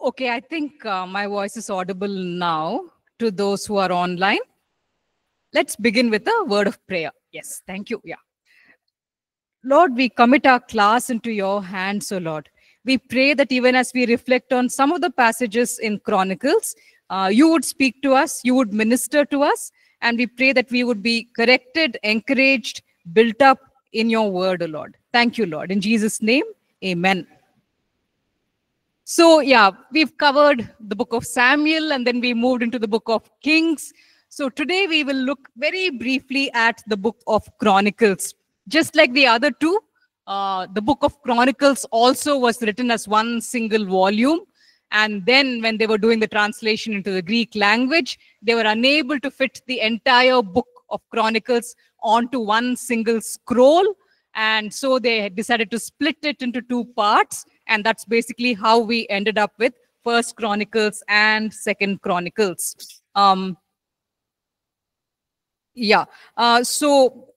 Okay, I think my voice is audible now to those who are online. Let's begin with a word of prayer. Yes, thank you. Yeah. Lord, we commit our class into your hands, O Lord. We pray that even as we reflect on some of the passages in Chronicles, you would speak to us, you would minister to us, and we pray that we would be corrected, encouraged, built up in your word, O Lord. Thank you, Lord. In Jesus' name, amen. So, yeah, we've covered the book of Samuel, and then we moved into the book of Kings. So today we will look very briefly at the book of Chronicles. Just like the other two, the book of Chronicles also was written as one single volume. And then when they were doing the translation into the Greek language, they were unable to fit the entire book of Chronicles onto one single scroll. And so they decided to split it into two parts. And that's basically how we ended up with First Chronicles and Second Chronicles. So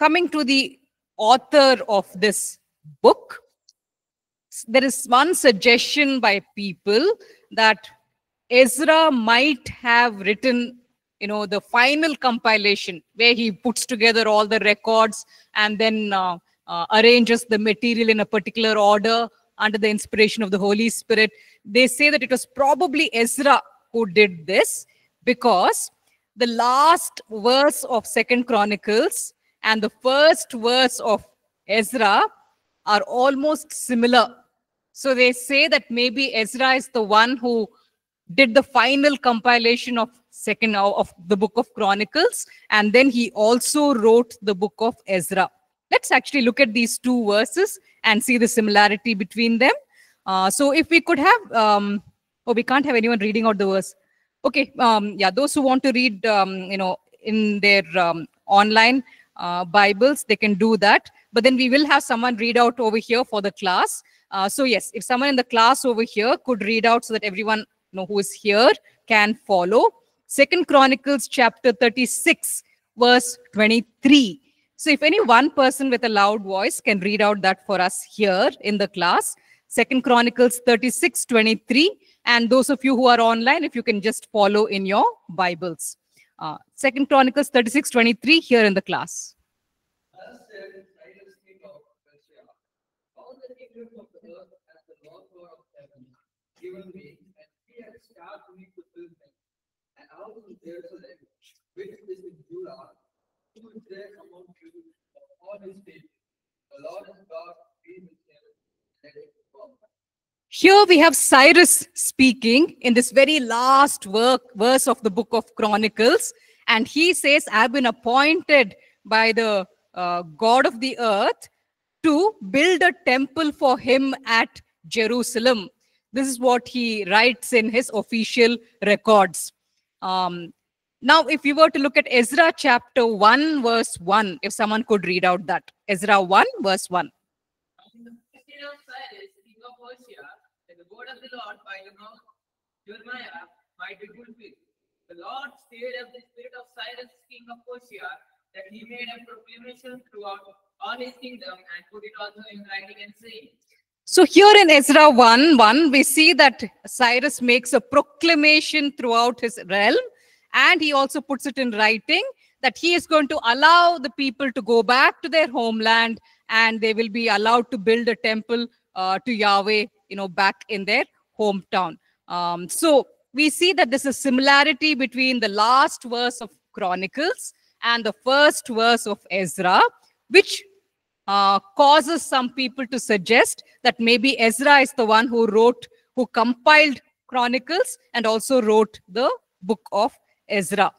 coming to the author of this book, there is one suggestion by people that Ezra might have written, you know, the final compilation where he puts together all the records and then arranges the material in a particular order under the inspiration of the Holy Spirit. They say that it was probably Ezra who did this because the last verse of Second Chronicles and the first verse of Ezra are almost similar. So they say that maybe Ezra is the one who did the final compilation of the book of Chronicles, and then he also wrote the book of Ezra. Let's actually look at these two verses and see the similarity between them. So if we could have, we can't have anyone reading out the verse. Okay, those who want to read, in their online Bibles, they can do that. But then we will have someone read out over here for the class. So yes, if someone in the class over here could read out so that everyone who is here can follow. 2 Chronicles chapter 36, verse 23. So if any one person with a loud voice can read out that for us here in the class, 2 Chronicles 36, 23. And those of you who are online, if you can just follow in your Bibles. 2 Chronicles 36, 23 here in the class. As then Cyrus king of Persia, all the kingdoms of the earth as the Lord God of heaven given me, and he has charged me to build them, and out of Jerusalem, which is in Judah, who is there among you of all his people, the Lord God be with him, and let him come. Here we have Cyrus speaking in this very last verse of the book of Chronicles. And he says, I've been appointed by the God of the earth to build a temple for him at Jerusalem. This is what he writes in his official records. Now, if you were to look at Ezra chapter 1, verse 1, if someone could read out that. Ezra 1, verse 1. The word of the Lord by Jeremiah might be fulfilled. The Lord stirred up the spirit of Cyrus, king of Persia, that he made a proclamation throughout all his kingdom and put it also in writing and saying. So here in Ezra 1:1, we see that Cyrus makes a proclamation throughout his realm, and he also puts it in writing that he is going to allow the people to go back to their homeland, and they will be allowed to build a temple to Yahweh, back in their hometown. So we see that there's a similarity between the last verse of Chronicles and the first verse of Ezra, which causes some people to suggest that maybe Ezra is the one who compiled Chronicles and also wrote the book of Ezra.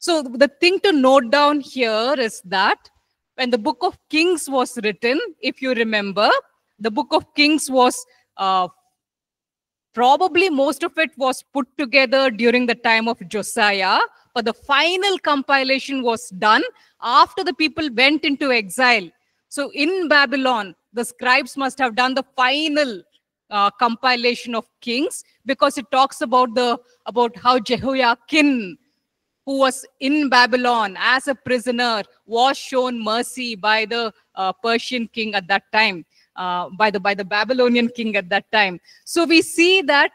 So the thing to note down here is that when the book of Kings was written, if you remember, the book of Kings was probably most of it was put together during the time of Josiah, but the final compilation was done after the people went into exile. So in Babylon, the scribes must have done the final compilation of Kings, because it talks about how Jehoiachin, who was in Babylon as a prisoner, was shown mercy by the Persian king at that time. by the Babylonian king at that time. So we see that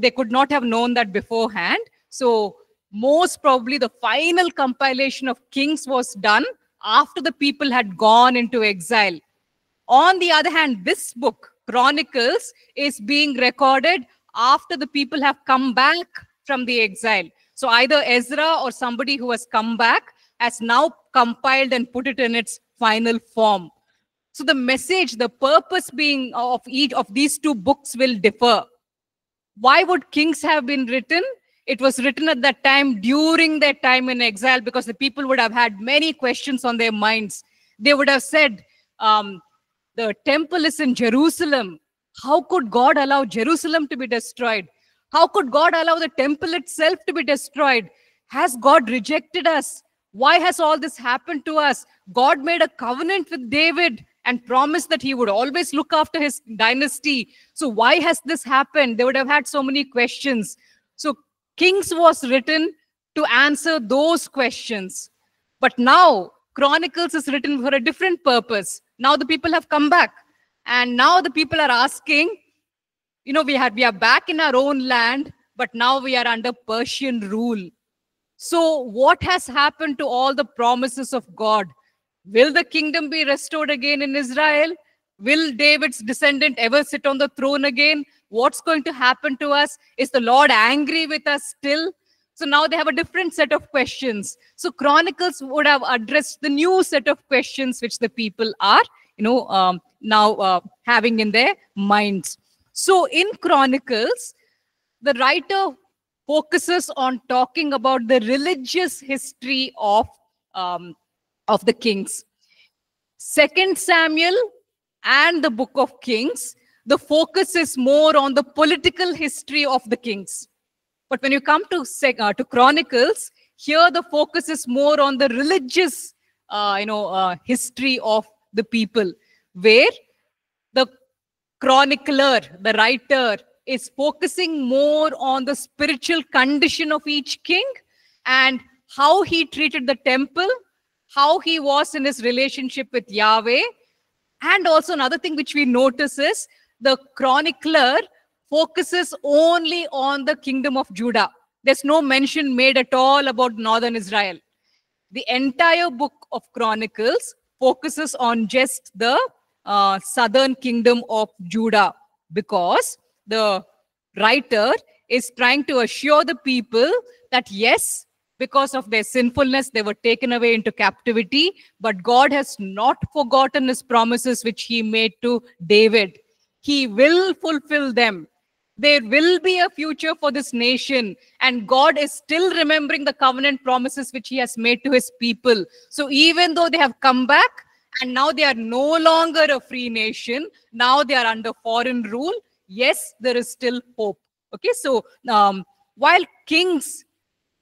they could not have known that beforehand. So most probably the final compilation of Kings was done after the people had gone into exile. On the other hand, this book, Chronicles, is being recorded after the people have come back from the exile. So either Ezra or somebody who has come back has now compiled and put it in its final form. So the message, the purpose being of each of these two books will differ. Why would Kings have been written? It was written at that time during their time in exile because the people would have had many questions on their minds. They would have said, the temple is in Jerusalem. How could God allow Jerusalem to be destroyed? How could God allow the temple itself to be destroyed? Has God rejected us? Why has all this happened to us? God made a covenant with David and promised that he would always look after his dynasty. So why has this happened? They would have had so many questions. So Kings was written to answer those questions. But now Chronicles is written for a different purpose. Now the people have come back. And now the people are asking, we are back in our own land, but now we are under Persian rule. So what has happened to all the promises of God? Will the kingdom be restored again in Israel? Will David's descendant ever sit on the throne again? What's going to happen to us? Is the Lord angry with us still? So now they have a different set of questions. So Chronicles would have addressed the new set of questions which the people are, now having in their minds. So in Chronicles, the writer focuses on talking about the religious history of the kings. 2 Samuel and the book of Kings, the focus is more on the political history of the kings. But when you come to Chronicles, here the focus is more on the religious, history of the people, where the chronicler, the writer, is focusing more on the spiritual condition of each king and how he treated the temple, how he was in his relationship with Yahweh. And also another thing which we notice is the chronicler focuses only on the kingdom of Judah. There's no mention made at all about northern Israel. The entire book of Chronicles focuses on just the southern kingdom of Judah because the writer is trying to assure the people that yes, because of their sinfulness, they were taken away into captivity, but God has not forgotten his promises which he made to David. He will fulfill them. There will be a future for this nation, and God is still remembering the covenant promises which he has made to his people. So even though they have come back, and now they are no longer a free nation, now they are under foreign rule, yes, there is still hope. Okay, so while Kings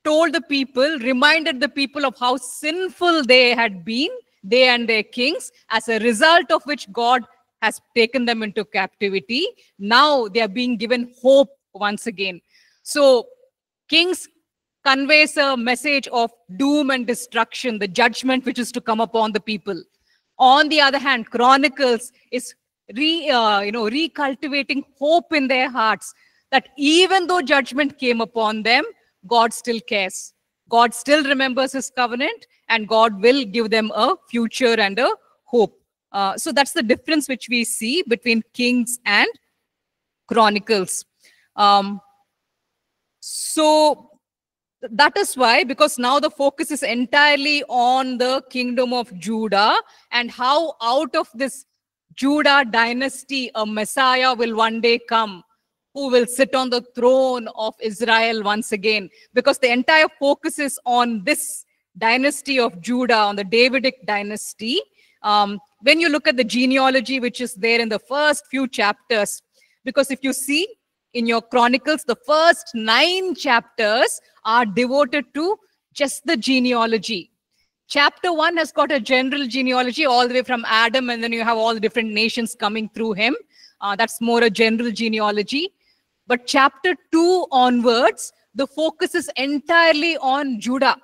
told the people, reminded the people of how sinful they had been, they and their kings, as a result of which God has taken them into captivity. Now they are being given hope once again. So Kings conveys a message of doom and destruction, the judgment which is to come upon the people. On the other hand, Chronicles is recultivating hope in their hearts that even though judgment came upon them, God still cares. God still remembers his covenant, and God will give them a future and a hope. So that's the difference which we see between Kings and Chronicles. So that is why, because now the focus is entirely on the kingdom of Judah and how out of this Judah dynasty, a Messiah will one day come, who will sit on the throne of Israel once again, because the entire focus is on this dynasty of Judah, on the Davidic dynasty. When you look at the genealogy, which is there in the first few chapters, because if you see in your Chronicles, the first 9 chapters are devoted to just the genealogy. Chapter 1 has got a general genealogy all the way from Adam, and then you have all the different nations coming through him. That's more a general genealogy. But chapter 2 onwards, the focus is entirely on Judah.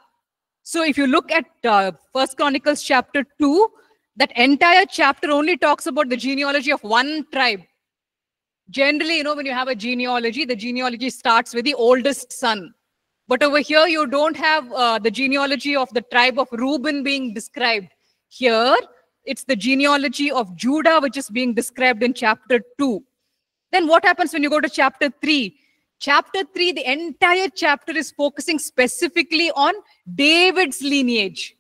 So if you look at 1 Chronicles chapter 2, That entire chapter only talks about the genealogy of one tribe. Generally, you know, when you have a genealogy, the genealogy starts with the oldest son. But over here, you don't have the genealogy of the tribe of Reuben being described. Here, it's the genealogy of Judah, which is being described in chapter 2. Then what happens when you go to chapter 3? Chapter 3, the entire chapter is focusing specifically on David's lineage.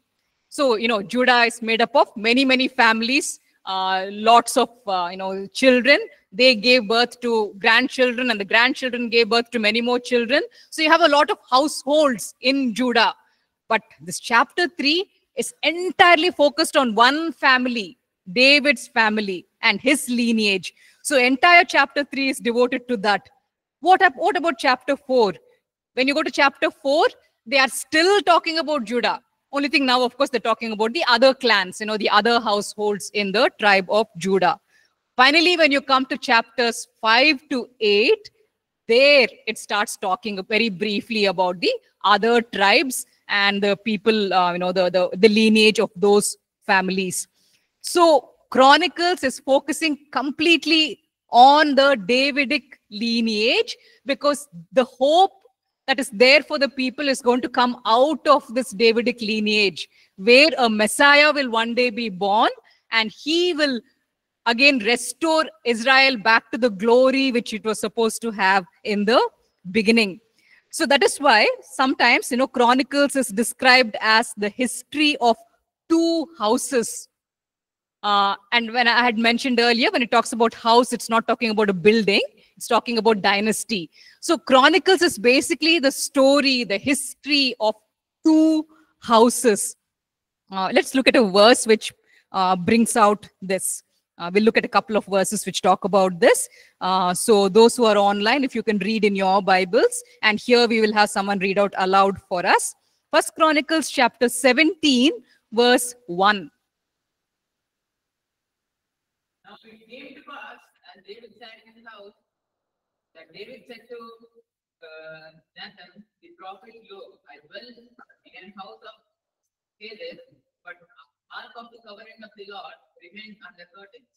So, you know, Judah is made up of many, many families, lots of, you know, children. They gave birth to grandchildren, and the grandchildren gave birth to many more children. So you have a lot of households in Judah. But this chapter 3 is entirely focused on one family, David's family and his lineage. So entire chapter 3 is devoted to that. What about chapter 4? When you go to chapter 4, they are still talking about Judah. Only thing now, of course, they're talking about the other clans, you know, the other households in the tribe of Judah. Finally, when you come to chapters 5 to 8, there it starts talking very briefly about the other tribes and the people, you know, the lineage of those families. So Chronicles is focusing completely on the Davidic lineage because the hope that is there for the people is going to come out of this Davidic lineage, where a Messiah will one day be born, and he will again restore Israel back to the glory which it was supposed to have in the beginning. So that is why sometimes, you know, Chronicles is described as the history of two houses. And when I had mentioned earlier, when it talks about house, it's not talking about a building. It's talking about dynasty. So Chronicles is basically the story, the history of two houses. Let's look at a verse which brings out this. We'll look at a couple of verses which talk about this. So those who are online, if you can read in your Bibles. And here we will have someone read out aloud for us. 1 Chronicles chapter 17, verse 1. Now it came to pass, and David sat in his house, that David said to Nathan the prophet, "Lo, I dwell in an house of David, but ark of the covering of the Lord remains under curtains."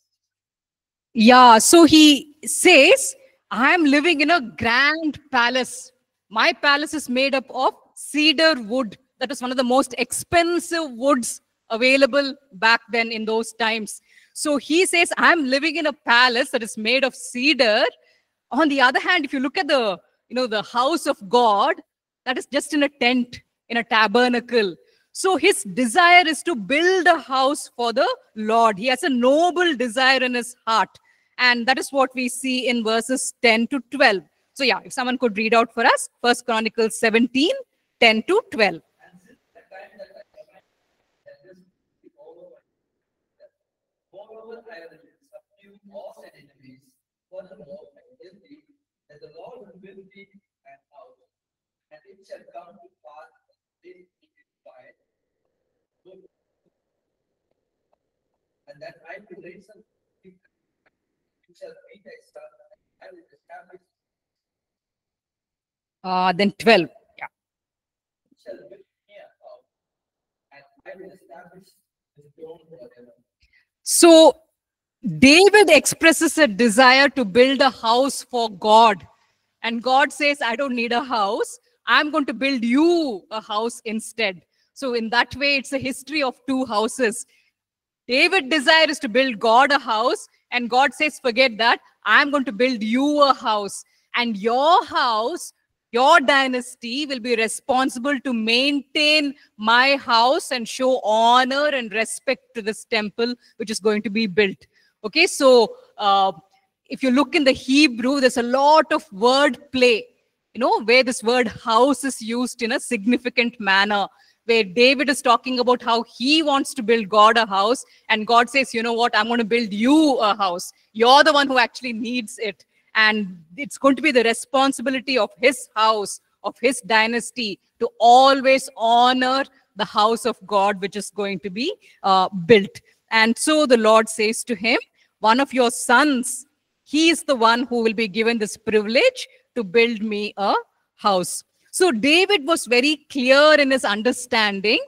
Yeah, so he says, I am living in a grand palace. My palace is made up of cedar wood. That is one of the most expensive woods available back then in those times. So he says, I am living in a palace that is made of cedar. On the other hand, if you look at the, you know, the house of God, that is just in a tent, in a tabernacle. So his desire is to build a house for the Lord. He has a noble desire in his heart. And that is what we see in verses 10 to 12. So yeah, if someone could read out for us, 1 Chronicles 17, 10 to 12. Moreover, I will subdue all their enemies. Furthermore, I tell thee that the Lord will build thee an house, and it shall come to pass that they will find good, and that I will raise up thee, you shall be thy son, and I will establish thee. Then 12. Yeah. You shall build me a house, and I will establish the throne forever. So David expresses a desire to build a house for God. And God says, I don't need a house. I'm going to build you a house instead. So in that way, it's a history of two houses. David's desire is to build God a house. And God says, forget that. I'm going to build you a house. And your house, your dynasty will be responsible to maintain my house and show honor and respect to this temple, which is going to be built. Okay, so if you look in the Hebrew, there's a lot of word play, you know, where this word house is used in a significant manner, where David is talking about how he wants to build God a house. And God says, you know what, I'm going to build you a house. You're the one who actually needs it. And it's going to be the responsibility of his house, of his dynasty, to always honor the house of God, which is going to be built. And so the Lord says to him, one of your sons, he is the one who will be given this privilege to build me a house. So David was very clear in his understanding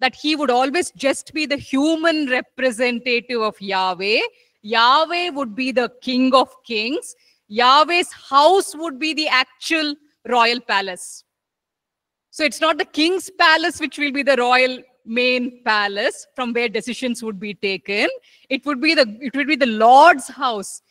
that he would always just be the human representative of Yahweh. Yahweh would be the King of Kings. Yahweh's house would be the actual royal palace. So it's not the king's palace which will be the royal main palace from where decisions would be taken. It would be the Lord's house,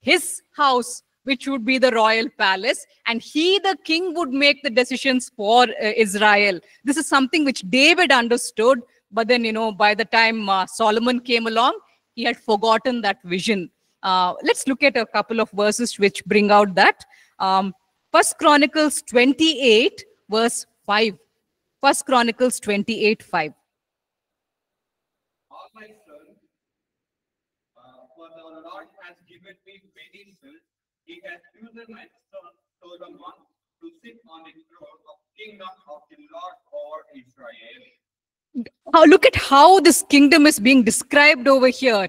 his house, which would be the royal palace, and he, the king, would make the decisions for Israel. This is something which David understood, but then, you know, by the time Solomon came along, he had forgotten that vision. Let's look at a couple of verses which bring out that. 1 Chronicles 28 verse 5. 1 Chronicles 28:5. All my son, for the Lord has given me many sons. He has chosen my son Solomon to sit on the throne of kingdom of the Lord over Israel. Now look at how this kingdom is being described over here.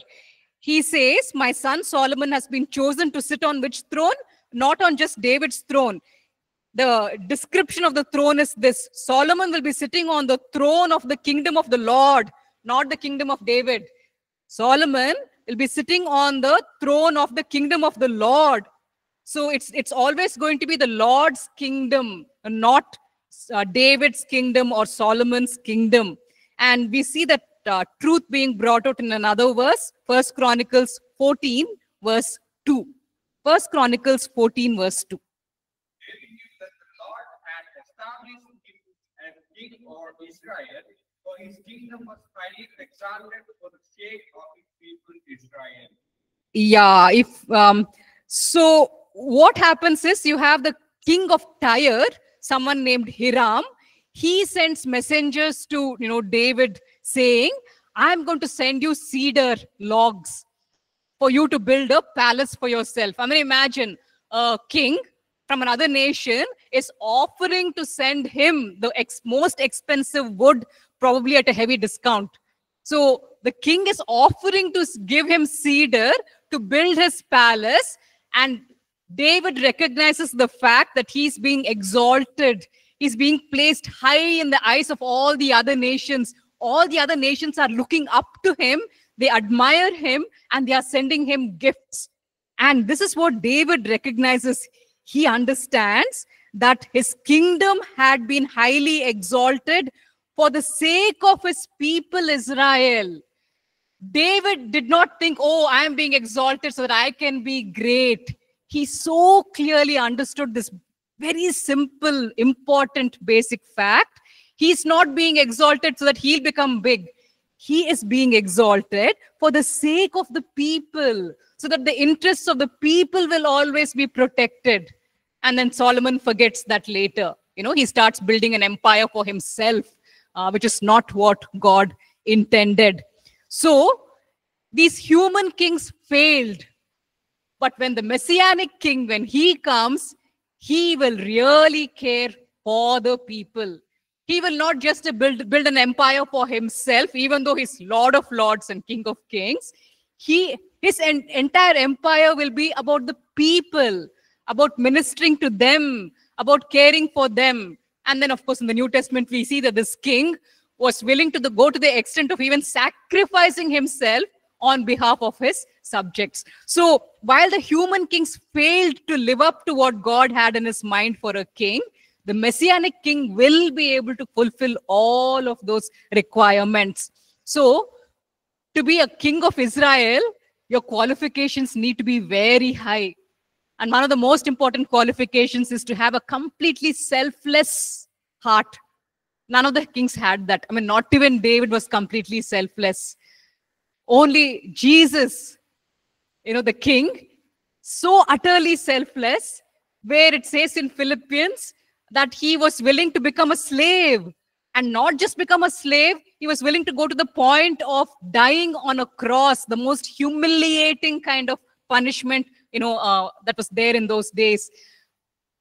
He says, my son Solomon has been chosen to sit on which throne? Not on just David's throne. The description of the throne is this: Solomon will be sitting on the throne of the kingdom of the Lord, not the kingdom of David. Solomon will be sitting on the throne of the kingdom of the Lord. So it's always going to be the Lord's kingdom, not David's kingdom or Solomon's kingdom. And we see that truth being brought out in another verse, 1 Chronicles 14 verse 2. 1 Chronicles 14 verse 2. Or Israel, for his kingdom was highly exalted for the sake of his people Israel. Yeah, so what happens is, you have the king of Tyre, someone named Hiram. He sends messengers to, you know, David saying, I'm going to send you cedar logs for you to build a palace for yourself. I mean, imagine a king from another nation is offering to send him the most expensive wood, probably at a heavy discount. So the king is offering to give him cedar to build his palace, and David recognizes the fact that he's being exalted. He's being placed high in the eyes of all the other nations. All the other nations are looking up to him. They admire him, and they are sending him gifts. And this is what David recognizes. He understands that his kingdom had been highly exalted for the sake of his people Israel. David did not think, oh, I am being exalted so that I can be great. He so clearly understood this very simple, important, basic fact. He's not being exalted so that he'll become big. He is being exalted for the sake of the people, so that the interests of the people will always be protected. And then Solomon forgets that later. You know, he starts building an empire for himself, which is not what God intended. So these human kings failed. But when the messianic king, when he comes, he will really care for the people. He will not just build an empire for himself, even though he's Lord of Lords and King of Kings. His entire empire will be about the people, about ministering to them, about caring for them. And then, of course, in the New Testament, we see that this king was willing to go to the extent of even sacrificing himself on behalf of his subjects. So while the human kings failed to live up to what God had in his mind for a king, the messianic king will be able to fulfill all of those requirements. So to be a king of Israel, your qualifications need to be very high. And one of the most important qualifications is to have a completely selfless heart. None of the kings had that. I mean, not even David was completely selfless. Only Jesus, you know, the king, so utterly selfless, where it says in Philippians that he was willing to become a slave. And not just become a slave, he was willing to go to the point of dying on a cross, the most humiliating kind of punishment, you know, that was there in those days.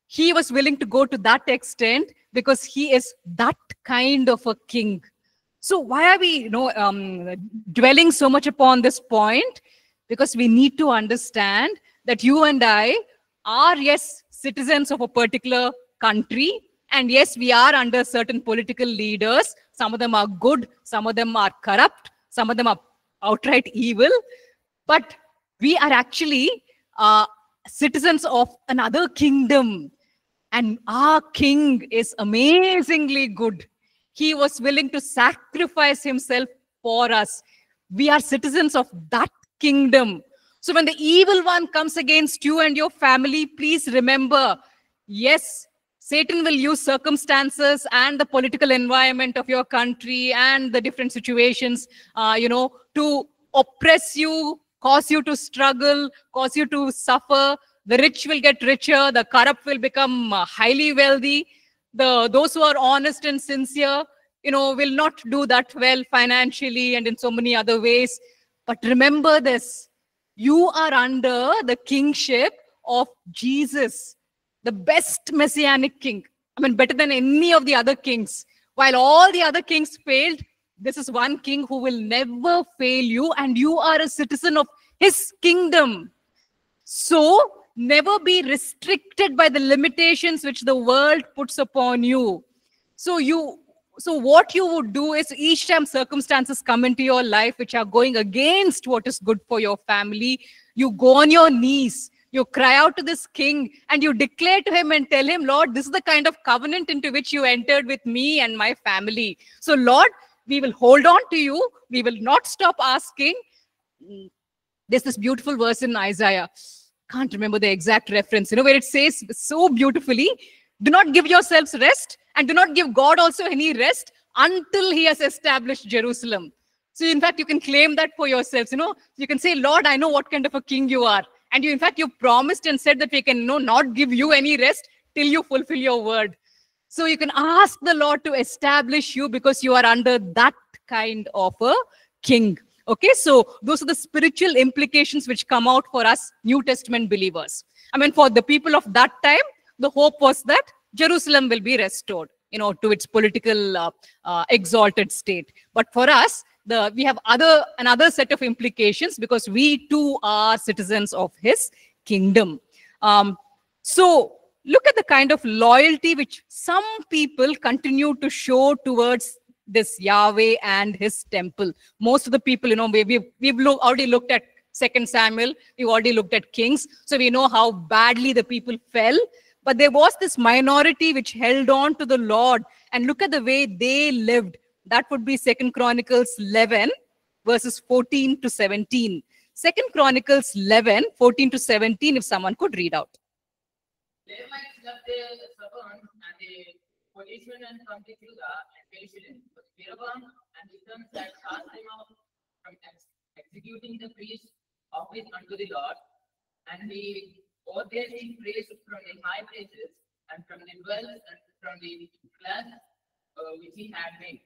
He was willing to go to that extent because he is that kind of a king. So why are we, you know, dwelling so much upon this point? Because we need to understand that you and I are, yes, citizens of a particular country, And yes, we are under certain political leaders. Some of them are good, some of them are corrupt, some of them are outright evil. But we are actually citizens of another kingdom. And our king is amazingly good. He was willing to sacrifice himself for us. We are citizens of that kingdom. So when the evil one comes against you and your family, please remember, yes, Satan will use circumstances and the political environment of your country and the different situations, to oppress you, cause you to struggle, cause you to suffer. The rich will get richer, the corrupt will become highly wealthy. Those who are honest and sincere, will not do that well financially and in so many other ways. But remember this, you are under the kingship of Jesus, the best messianic king. I mean, better than any of the other kings. While all the other kings failed, this is one king who will never fail you, and you are a citizen of his kingdom. So, never be restricted by the limitations which the world puts upon you. So what you would do is, each time circumstances come into your life which are going against what is good for your family, you go on your knees, you cry out to this king, and you declare to him and tell him, Lord, this is the kind of covenant into which you entered with me and my family. So Lord, we will hold on to you. We will not stop asking. There's this beautiful verse in Isaiah. Can't remember the exact reference, where it says so beautifully, do not give yourselves rest and do not give God also any rest until he has established Jerusalem. So in fact, you can claim that for yourselves, you can say, Lord, I know what kind of a king you are. And you, in fact, you promised and said that we can not give you any rest till you fulfill your word. So you can ask the Lord to establish you because you are under that kind of a king. Okay, so those are the spiritual implications which come out for us New Testament believers. I mean, for the people of that time, the hope was that Jerusalem will be restored, to its political exalted state. But for us, we have another set of implications because we too are citizens of his kingdom. So look at the kind of loyalty which some people continue to show towards this Yahweh and his temple. Most of the people, we've already looked at 2 Samuel, we've already looked at Kings, so we know how badly the people fell. But there was this minority which held on to the Lord, and look at the way they lived. That would be 2 Chronicles 11, verses 14 to 17. 2 Chronicles 11, 14 to 17, if someone could read out. They might love their servant and their policemen and come to Judah and Persian. But Jeroboam and his sons had cast him out from executing the priest's office unto the Lord, and he ordained him praise from the high places and from the wells and from the floods which he had made.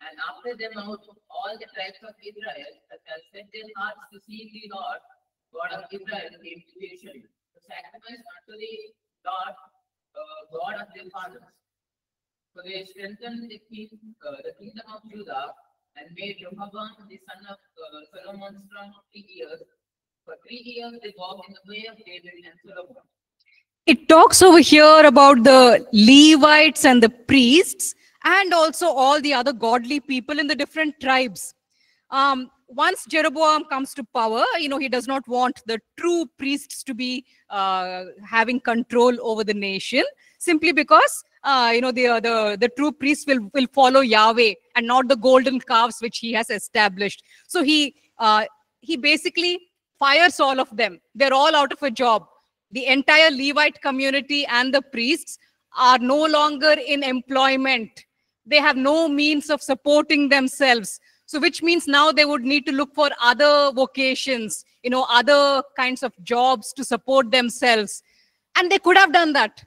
And after them out all the tribes of Israel that had set their hearts to seek the Lord, God of Israel, came to Jerusalem to sacrifice unto the Lord, God of their fathers. So they strengthened the kingdom of Judah and made Jeroboam the son of Solomon strong for 3 years. For 3 years they walked in the way of David and Solomon. It talks over here about the Levites and the priests, and also all the other godly people in the different tribes. Once Jeroboam comes to power, he does not want the true priests to be having control over the nation, simply because, the true priests will follow Yahweh and not the golden calves which he has established. So he basically fires all of them. They're all out of a job. The entire Levite community and the priests are no longer in employment. They have no means of supporting themselves. So which means now they would need to look for other vocations, other kinds of jobs to support themselves. And they could have done that.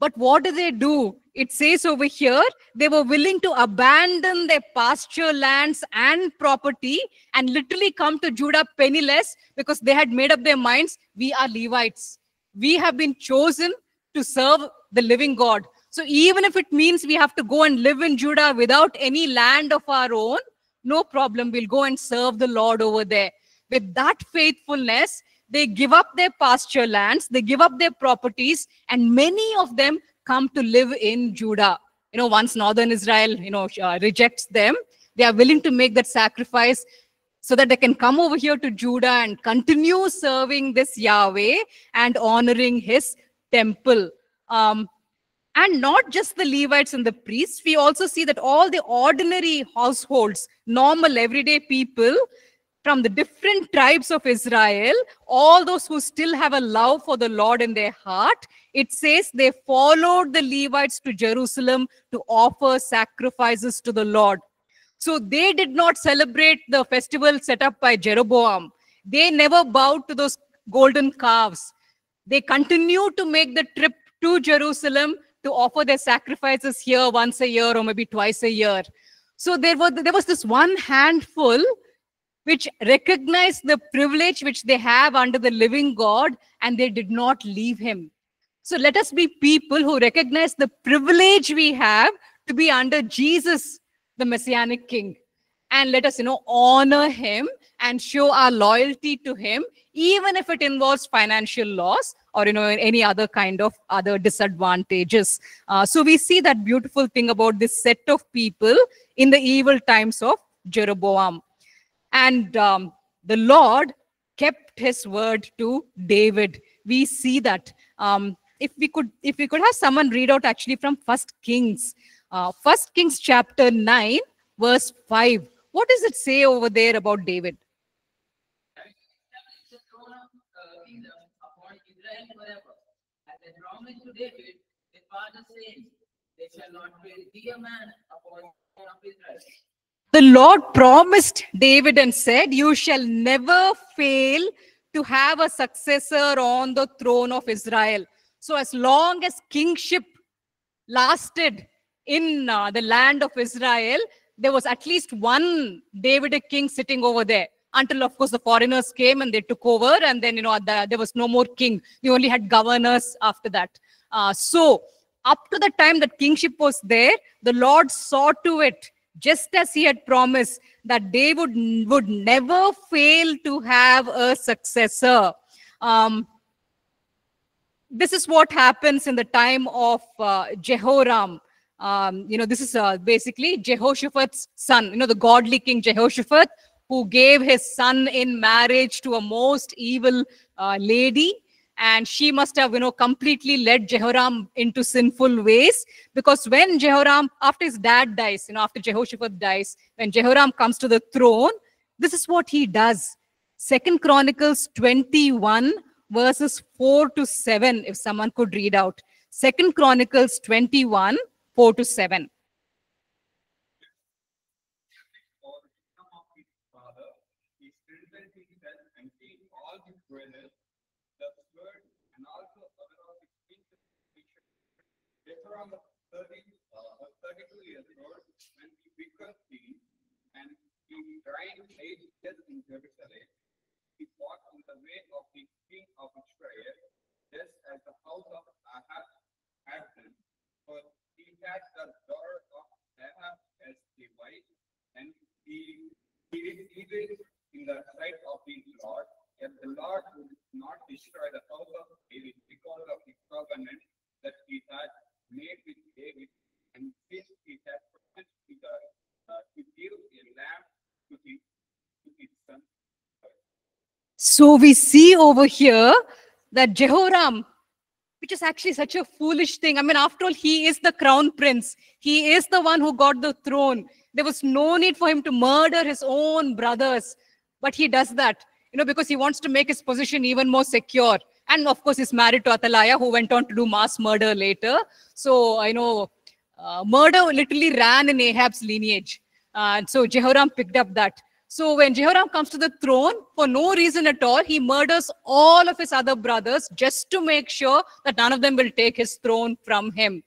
But what did they do? It says over here, they were willing to abandon their pasture lands and property and literally come to Judah penniless, because they had made up their minds, we are Levites. We have been chosen to serve the living God. So even if it means we have to go and live in Judah without any land of our own, no problem, we'll go and serve the Lord over there. With that faithfulness, they give up their pasture lands, they give up their properties, and many of them come to live in Judah. You know, once northern Israel, you know, rejects them, they are willing to make that sacrifice so that they can come over here to Judah and continue serving this Yahweh and honoring his temple. And not just the Levites and the priests, we also see that all the ordinary households, normal everyday people from the different tribes of Israel, all those who still have a love for the Lord in their heart, it says they followed the Levites to Jerusalem to offer sacrifices to the Lord. So they did not celebrate the festival set up by Jeroboam. They never bowed to those golden calves. They continued to make the trip to Jerusalem to offer their sacrifices here once a year or maybe twice a year. So there was this one handful which recognized the privilege which they have under the living God, and they did not leave him. So let us be people who recognize the privilege we have to be under Jesus, the Messianic King. And let us, you know, honor him and show our loyalty to him, even if it involves financial loss or, you know, any other kind of other disadvantages. So we see that beautiful thing about this set of people in the evil times of Jeroboam. And the Lord kept his word to David. We see that. If we could have someone read out actually from 1 Kings. 1 Kings chapter 9, verse 5. What does it say over there about David? The Lord promised David and said, you shall never fail to have a successor on the throne of Israel. So as long as kingship lasted in the land of Israel, there was at least one Davidic king sitting over there, until of course the foreigners came and they took over, and then, you know, there was no more king. We only had governors after that. So up to the time that kingship was there, the Lord saw to it, just as he had promised, that David would never fail to have a successor. This is what happens in the time of Jehoram. You know, this is basically Jehoshaphat's son, you know, the godly king Jehoshaphat, who gave his son in marriage to a most evil lady. And she must have, you know, completely led Jehoram into sinful ways, because when Jehoram, after his dad dies, you know, after Jehoshaphat dies, when Jehoram comes to the throne, this is what he does. 2 Chronicles 21 verses 4 to 7, if someone could read out. 2 Chronicles 21 4 to 7. So we see over here that Jehoram, which is actually such a foolish thing. I mean, after all, he is the crown prince. He is the one who got the throne. There was no need for him to murder his own brothers. But he does that, you know, because he wants to make his position even more secure. And of course, he's married to Athaliah, who went on to do mass murder later. So, you know, murder literally ran in Ahab's lineage. And so Jehoram picked up that. So when Jehoram comes to the throne, for no reason at all, he murders all of his other brothers just to make sure that none of them will take his throne from him.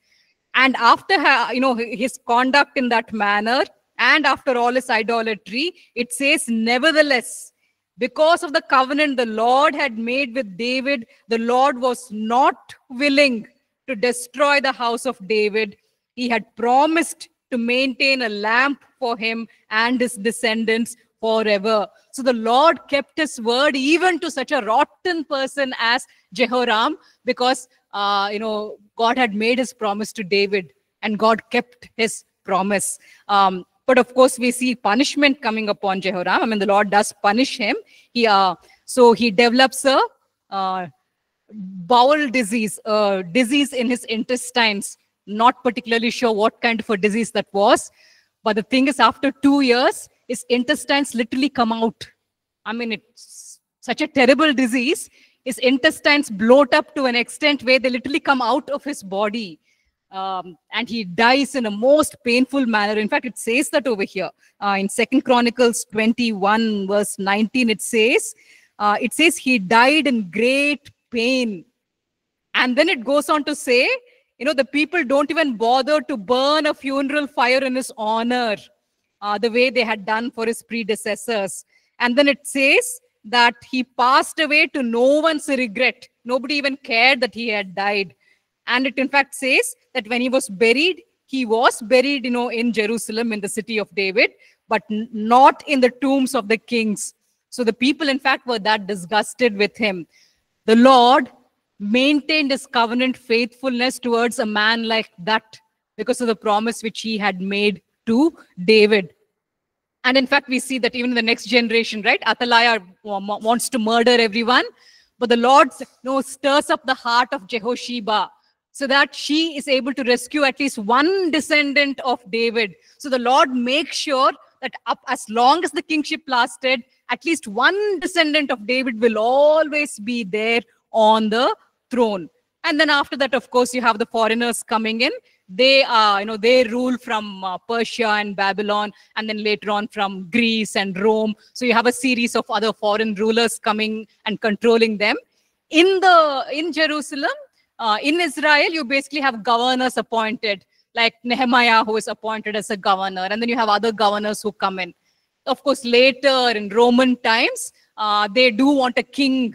And after, you know, his conduct in that manner, and after all his idolatry, it says, nevertheless, because of the covenant the Lord had made with David, the Lord was not willing to destroy the house of David. He had promised to maintain a lamp for him and his descendants forever. So the Lord kept his word even to such a rotten person as Jehoram, because God had made his promise to David, and God kept his promise. But of course, we see punishment coming upon Jehoram. I mean, the Lord does punish him. So he develops a bowel disease, disease in his intestines. Not particularly sure what kind of a disease that was. But the thing is, after 2 years, his intestines literally come out. I mean, it's such a terrible disease. His intestines bloat up to an extent where they literally come out of his body. And he dies in a most painful manner. In fact, it says that over here. In 2 Chronicles 21, verse 19, it says he died in great pain. And then it goes on to say, the people don't even bother to burn a funeral fire in his honor, the way they had done for his predecessors. And then it says that he passed away to no one's regret. Nobody even cared that he had died. And it in fact says that when he was buried, in Jerusalem, in the city of David, but not in the tombs of the kings. So the people, in fact, were that disgusted with him. The Lord maintained his covenant faithfulness towards a man like that because of the promise which he had made to David. And in fact, we see that even in the next generation, right? Athaliah wants to murder everyone, but the Lord stirs up the heart of Jehosheba, so that she is able to rescue at least one descendant of David. So the Lord makes sure that as long as the kingship lasted, at least one descendant of David will always be there on the throne. And then after that, of course, you have the foreigners coming in. They they rule from Persia and Babylon, and then later on from Greece and Rome. So you have a series of other foreign rulers coming and controlling them. In Jerusalem, in Israel, you basically have governors appointed, like Nehemiah, who is appointed as a governor, and then you have other governors who come in. Of course, later in Roman times, they do want a king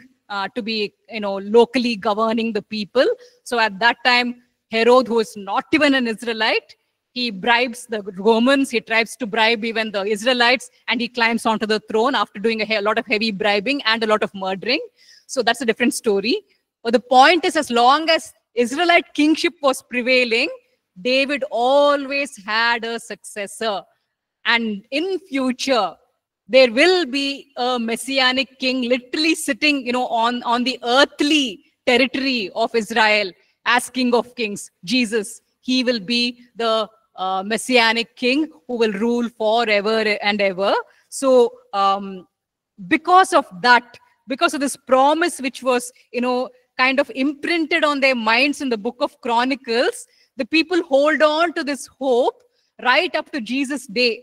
to be, locally governing the people. So at that time, Herod, who is not even an Israelite, he bribes the Romans, he tries to bribe even the Israelites, and he climbs onto the throne after doing a lot of heavy bribing and a lot of murdering. So that's a different story. But the point is, as long as Israelite kingship was prevailing, David always had a successor. And in future, there will be a messianic king literally sitting, on the earthly territory of Israel as King of Kings, Jesus. He will be the messianic king who will rule forever and ever. So because of that, because of this promise which was, kind of imprinted on their minds in the book of Chronicles, the people hold on to this hope right up to Jesus' day.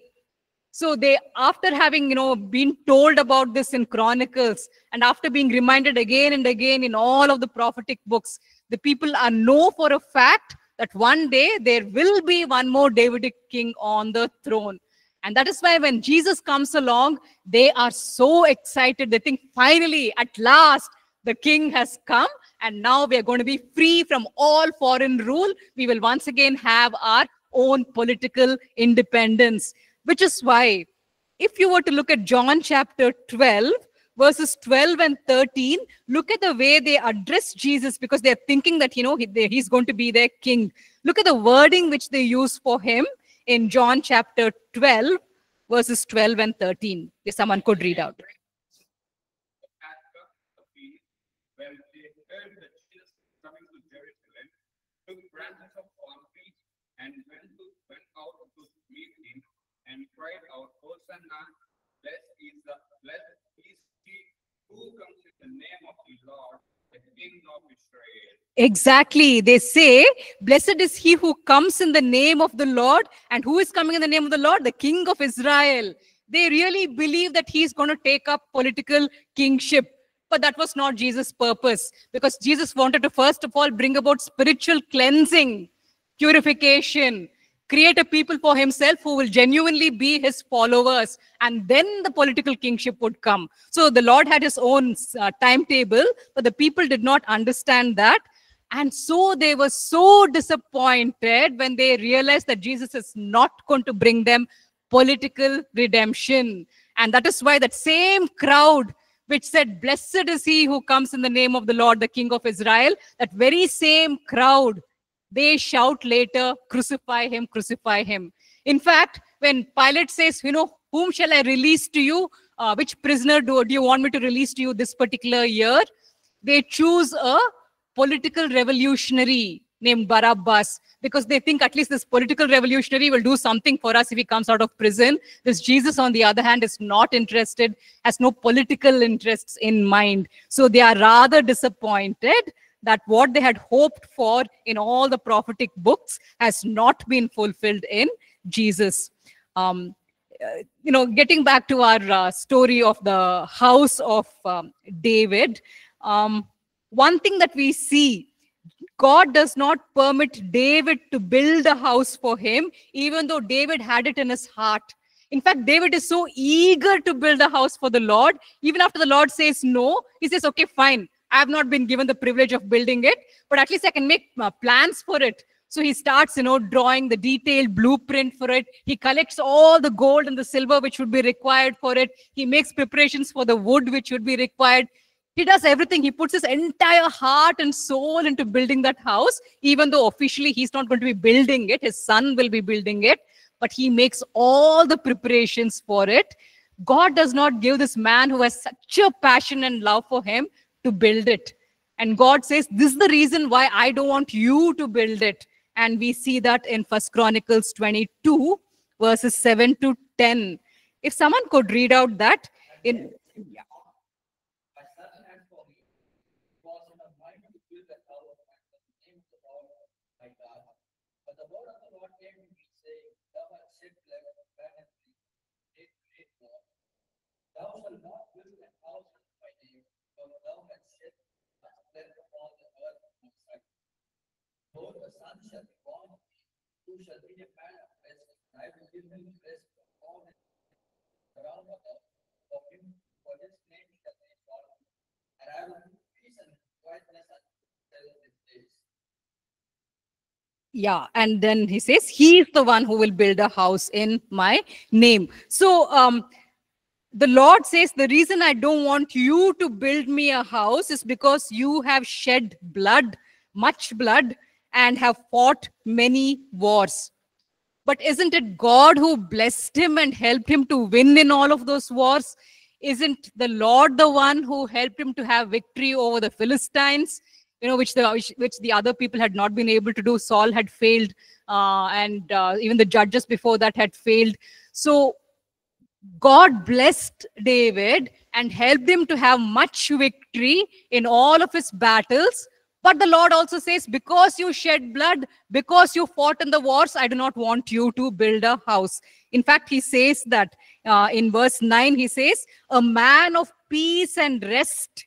So they, after having, been told about this in Chronicles, and after being reminded again and again in all of the prophetic books, the people know for a fact that one day there will be one more Davidic king on the throne. And that is why when Jesus comes along, they are so excited. They think, finally, at last, the king has come, and now we are going to be free from all foreign rule. We will once again have our own political independence. Which is why, if you were to look at John chapter 12, verses 12 and 13, look at the way they address Jesus, because they're thinking that, he's going to be their king. Look at the wording which they use for him in John chapter 12, verses 12 and 13. If someone could read out. When they heard that Jesus was coming to Jerusalem, took branches of palm trees and went out to meet him, and cried out, Hosanna, blessed is he who comes in the name of the Lord, the King of Israel. Exactly. They say, blessed is he who comes in the name of the Lord. And who is coming in the name of the Lord? The King of Israel. They really believe that he's going to take up political kingship. But that was not Jesus' purpose, because Jesus wanted to, first of all, bring about spiritual cleansing, purification, create a people for himself who will genuinely be his followers, and then the political kingship would come. So the Lord had his own timetable, but the people did not understand that. And so they were so disappointed when they realized that Jesus is not going to bring them political redemption. And that is why that same crowd which said, "Blessed is he who comes in the name of the Lord, the King of Israel," that very same crowd, they shout later, "Crucify him, crucify him." In fact, when Pilate says, you know, "Whom shall I release to you? Which prisoner do you want me to release to you this particular year?" They choose a political revolutionary named Barabbas, because they think at least this political revolutionary will do something for us if he comes out of prison. This Jesus, on the other hand, is not interested, has no political interests in mind. So they are rather disappointed that what they had hoped for in all the prophetic books has not been fulfilled in Jesus. You know, getting back to our story of the house of David, one thing that we see, God does not permit David to build a house for him, even though David had it in his heart. In fact, David is so eager to build a house for the Lord. Even after the Lord says no, he says, "Okay, fine. I have not been given the privilege of building it, but at least I can make plans for it." So he starts, you know, drawing the detailed blueprint for it. He collects all the gold and the silver which would be required for it. He makes preparations for the wood which would be required. He does everything. He puts his entire heart and soul into building that house, even though officially he's not going to be building it. His son will be building it, but he makes all the preparations for it. God does not give this man who has such a passion and love for him to build it. And God says, "This is the reason why I don't want you to build it." And we see that in 1 Chronicles 22, verses 7 to 10. If someone could read out that. Yeah, and then he says, "He is the one who will build a house in my name." So the Lord says, the reason I don't want you to build me a house is because you have shed blood, much blood, and have fought many wars. But isn't it God who blessed him and helped him to win in all of those wars? Isn't the Lord the one who helped him to have victory over the Philistines, you know, which the other people had not been able to do? Saul had failed, and even the judges before that had failed. So God blessed David and helped him to have much victory in all of his battles. But the Lord also says, because you shed blood, because you fought in the wars, I do not want you to build a house. In fact, he says that in verse 9, he says, "A man of peace and rest."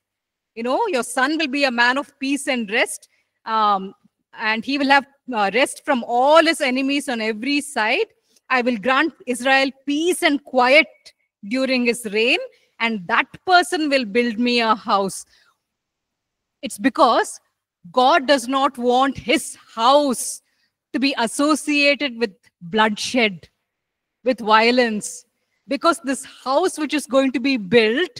You know, your son will be a man of peace and rest. And he will have rest from all his enemies on every side. I will grant Israel peace and quiet during his reign. And that person will build me a house. It's because God does not want his house to be associated with bloodshed, with violence. Because this house which is going to be built,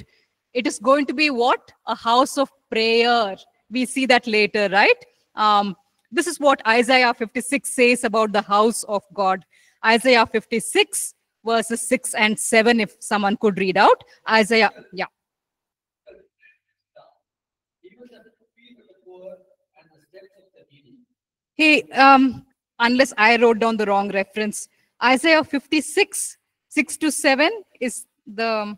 it is going to be what? A house of prayer. We see that later, right? This is what Isaiah 56 says about the house of God. Isaiah 56, verses 6 and 7, if someone could read out. Isaiah, yeah. Hey, unless I wrote down the wrong reference, Isaiah 56, 6 to 7 is the...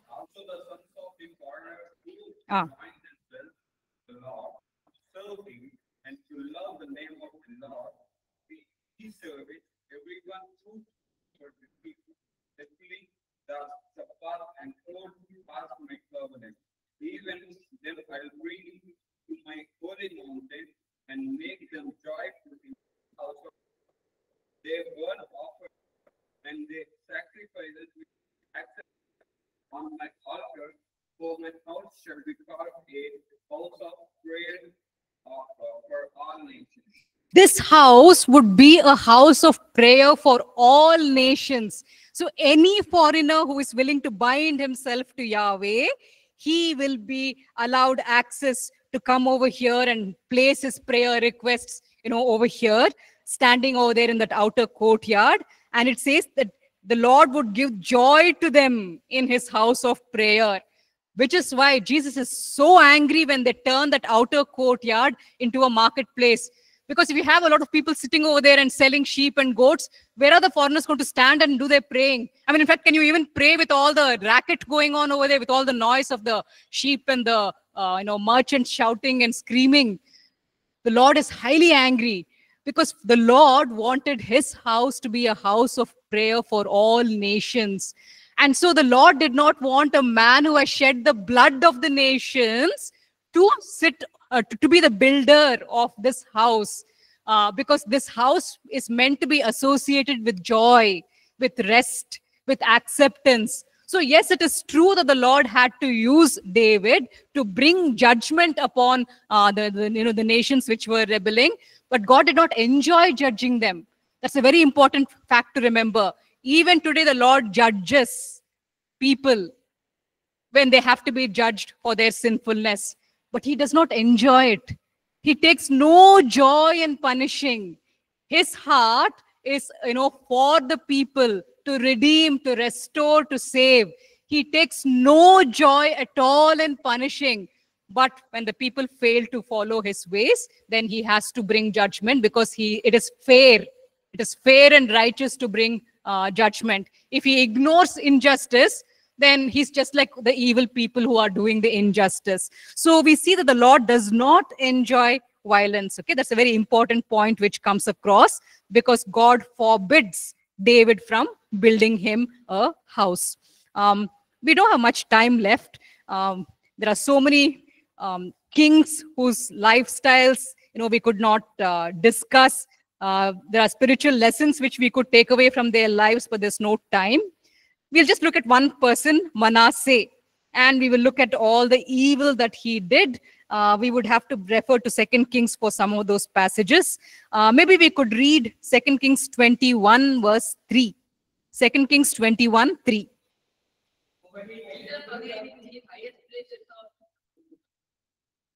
And make them joyful in the house of God. They were offered and they sacrifices which accept on my altar, for my house shall be called a house of prayer for all nations. This house would be a house of prayer for all nations. So any foreigner who is willing to bind himself to Yahweh, he will be allowed access to come over here and place his prayer requests, over here, standing over there in that outer courtyard. And it says that the Lord would give joy to them in his house of prayer, which is why Jesus is so angry when they turn that outer courtyard into a marketplace. Because if you have a lot of people sitting over there and selling sheep and goats, where are the foreigners going to stand and do their praying? I mean, in fact, can you even pray with all the racket going on over there, with all the noise of the sheep and the merchants shouting and screaming? The Lord is highly angry because the Lord wanted his house to be a house of prayer for all nations. And so the Lord did not want a man who has shed the blood of the nations to sit to be the builder of this house, because this house is meant to be associated with joy, with rest, with acceptance. So yes, it is true that the Lord had to use David to bring judgment upon the nations which were rebelling, but God did not enjoy judging them. That's a very important fact to remember. Even today, the Lord judges people when they have to be judged for their sinfulness. But he does not enjoy it. He takes no joy in punishing. His heart is, for the people, to redeem, to restore, to save. He takes no joy at all in punishing. But when the people fail to follow his ways, then he has to bring judgment, because it is fair. It is fair and righteous to bring judgment. If he ignores injustice, then he's just like the evil people who are doing the injustice. So we see that the Lord does not enjoy violence. Okay, that's a very important point which comes across, because God forbids David from building him a house. We don't have much time left. There are so many kings whose lifestyles, we could not discuss. There are spiritual lessons which we could take away from their lives, but there's no time. We'll just look at one person, Manasseh, and we will look at all the evil that he did. We would have to refer to 2 Kings for some of those passages. Maybe we could read 2 Kings 21 verse 3. 2 Kings 21, 3.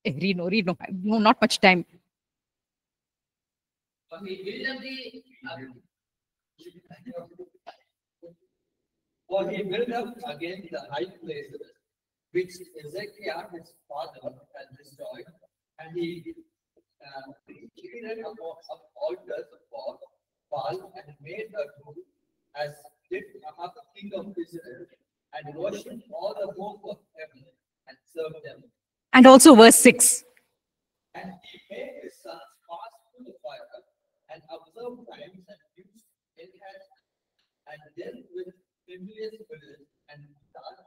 Read, no, not much time. For he built up again the high places, which Hezekiah his father had destroyed, and he erected some altars for Baal and made a tomb, as did Ahab king of Israel, and worshipped all the hosts of heaven and served them. And also verse 6. And he made his sons fast through the fire and observed times and used in hand, and then with rebellious villains and stars,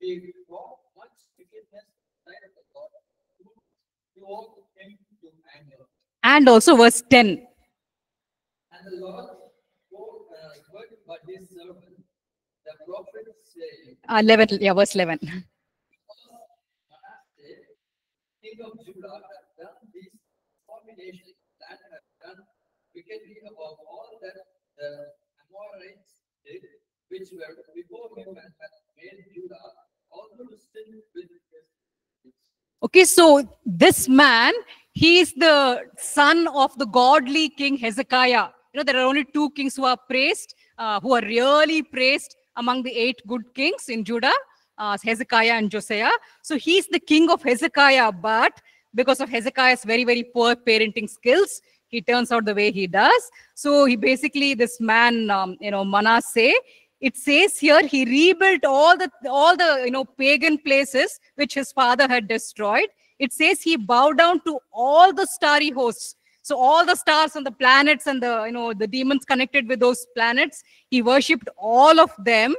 they brought much wickedness inside of the God, who drove him to anger. And also verse 10. And the Lord spoke but his servant, the prophets, saying, 11, yeah, verse 11. Because Manasseh, king of Judah, has done these abominations and has done wickedly above all that the Amorites did, which were before him, and had made Judah also sin with his. Okay, so this man, he is the son of the godly king Hezekiah. There are only two kings who are praised, who are really praised among the 8 good kings in Judah, Hezekiah and Josiah. So he's the king of Hezekiah, but because of Hezekiah's very, very poor parenting skills, he turns out the way he does. So he basically, this man, Manasseh, it says here he rebuilt all the pagan places which his father had destroyed. It says he bowed down to all the starry hosts. So all the stars and the planets and the the demons connected with those planets, he worshipped all of them.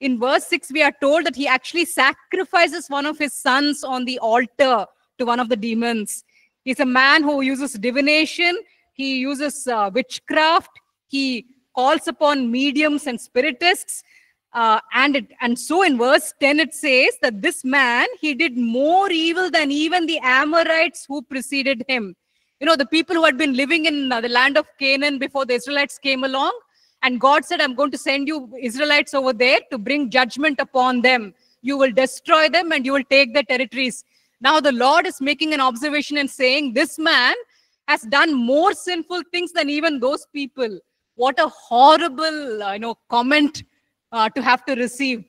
In verse 6, we are told that he actually sacrifices one of his sons on the altar to one of the demons. He's a man who uses divination. He uses witchcraft. He calls upon mediums and spiritists. And so in verse 10, it says that this man, he did more evil than even the Amorites who preceded him. The people who had been living in the land of Canaan before the Israelites came along. And God said, I'm going to send you Israelites over there to bring judgment upon them. you will destroy them, and you will take their territories. Now the Lord is making an observation and saying, this man has done more sinful things than even those people. What a horrible comment to have to receive.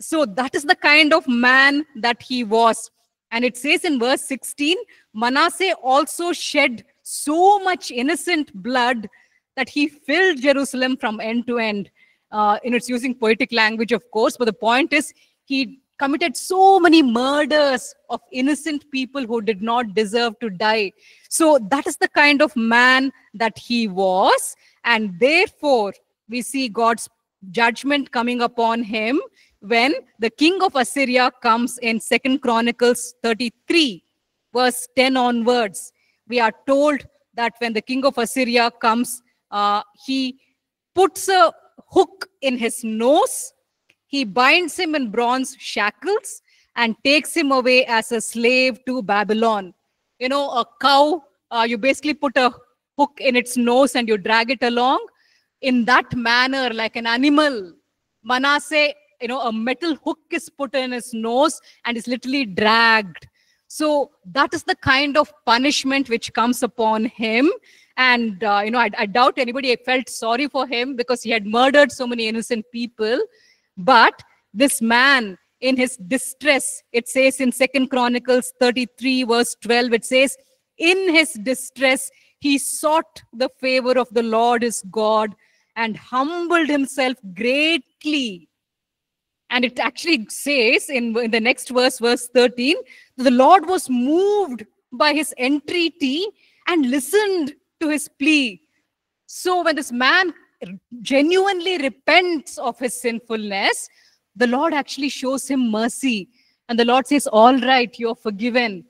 So that is the kind of man that he was. And it says in verse 16, Manasseh also shed so much innocent blood that he filled Jerusalem from end to end. It's using poetic language, of course, but the point is he committed so many murders of innocent people who did not deserve to die. So that is the kind of man that he was. And therefore, we see God's judgment coming upon him when the king of Assyria comes in 2 Chronicles 33, verse 10 onwards. We are told that when the king of Assyria comes, he puts a hook in his nose, he binds him in bronze shackles, and takes him away as a slave to Babylon. You know, a cow, you basically put a hook in its nose and you drag it along. In that manner, like an animal, Manasseh, a metal hook is put in his nose and is literally dragged. So that is the kind of punishment which comes upon him. And, I doubt anybody felt sorry for him because he had murdered so many innocent people. But this man, in his distress, it says in 2 Chronicles 33, verse 12, it says, in his distress, he sought the favor of the Lord his God and humbled himself greatly. And it actually says in the next verse, verse 13, the Lord was moved by his entreaty and listened to his plea. So when this man genuinely repents of his sinfulness, the Lord actually shows him mercy. And the Lord says, all right, you're forgiven.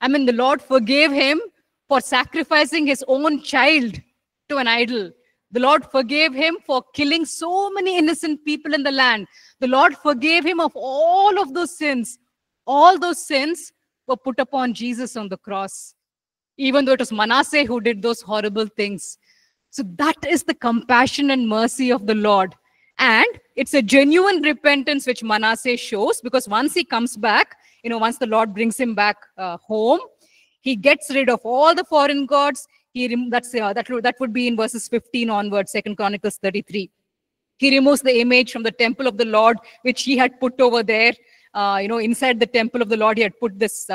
I mean, the Lord forgave him for sacrificing his own child to an idol. The Lord forgave him for killing so many innocent people in the land. The Lord forgave him of all of those sins. All those sins were put upon Jesus on the cross, even though it was Manasseh who did those horrible things. So that is the compassion and mercy of the Lord. And it's a genuine repentance which Manasseh shows, because once he comes back, once the Lord brings him back home, he gets rid of all the foreign gods. That would be in verses 15 onwards, 2 Chronicles 33. He removes the image from the temple of the Lord, which he had put over there. Inside the temple of the Lord, he had put this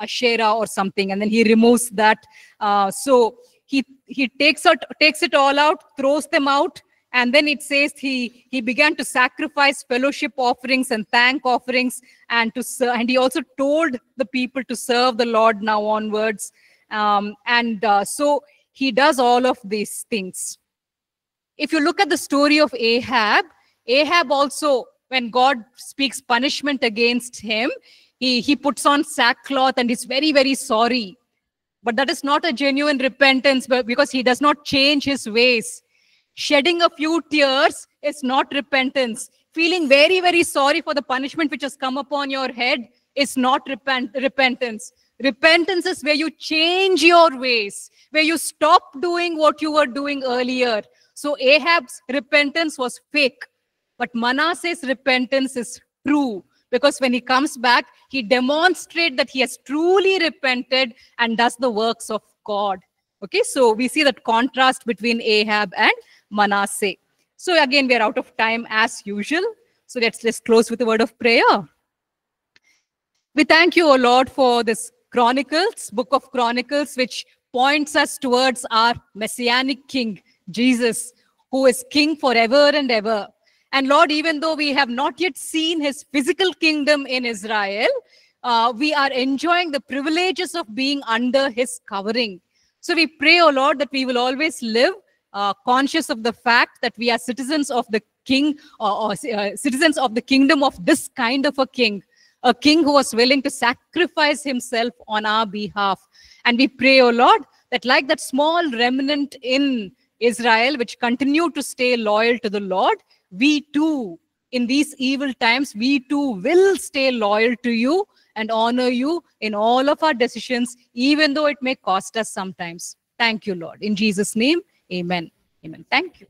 Asherah or something, and then he removes that. So he takes it all out, throws them out, and then it says he began to sacrifice fellowship offerings and thank offerings, and he also told the people to serve the Lord now onwards. So he does all of these things. If you look at the story of Ahab also, when God speaks punishment against him, he puts on sackcloth and is very, very sorry. But that is not a genuine repentance, because he does not change his ways. Shedding a few tears is not repentance. Feeling very, very sorry for the punishment which has come upon your head is not repentance. Repentance is where you change your ways, where you stop doing what you were doing earlier. So Ahab's repentance was fake, but Manasseh's repentance is true, because when he comes back, he demonstrates that he has truly repented and does the works of God. Okay, so we see that contrast between Ahab and Manasseh. So again, we are out of time as usual. So let's close with a word of prayer. We thank you, O Lord, for this Chronicles, book of Chronicles, which points us towards our Messianic King, Jesus, who is King forever and ever. And Lord, even though we have not yet seen his physical kingdom in Israel, we are enjoying the privileges of being under his covering. So we pray, O Lord, that we will always live conscious of the fact that we are citizens of the King, or citizens of the kingdom of this kind of a King. A king who was willing to sacrifice himself on our behalf. And we pray, O Lord, that like that small remnant in Israel, which continued to stay loyal to the Lord, we too, in these evil times, we too will stay loyal to you and honor you in all of our decisions, even though it may cost us sometimes. Thank you, Lord. In Jesus' name, amen. Amen. Thank you.